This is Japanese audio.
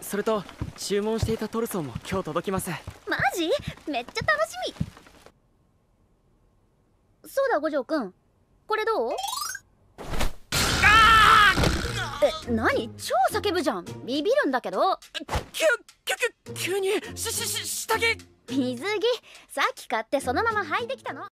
それと注文していたトルソーも今日届きます。マジ？めっちゃ楽しみ。そうだ五条くん、これどう？え、何？超叫ぶじゃん。ビビるんだけど。急に下着。水着さっき買ってそのまま履いてきたの。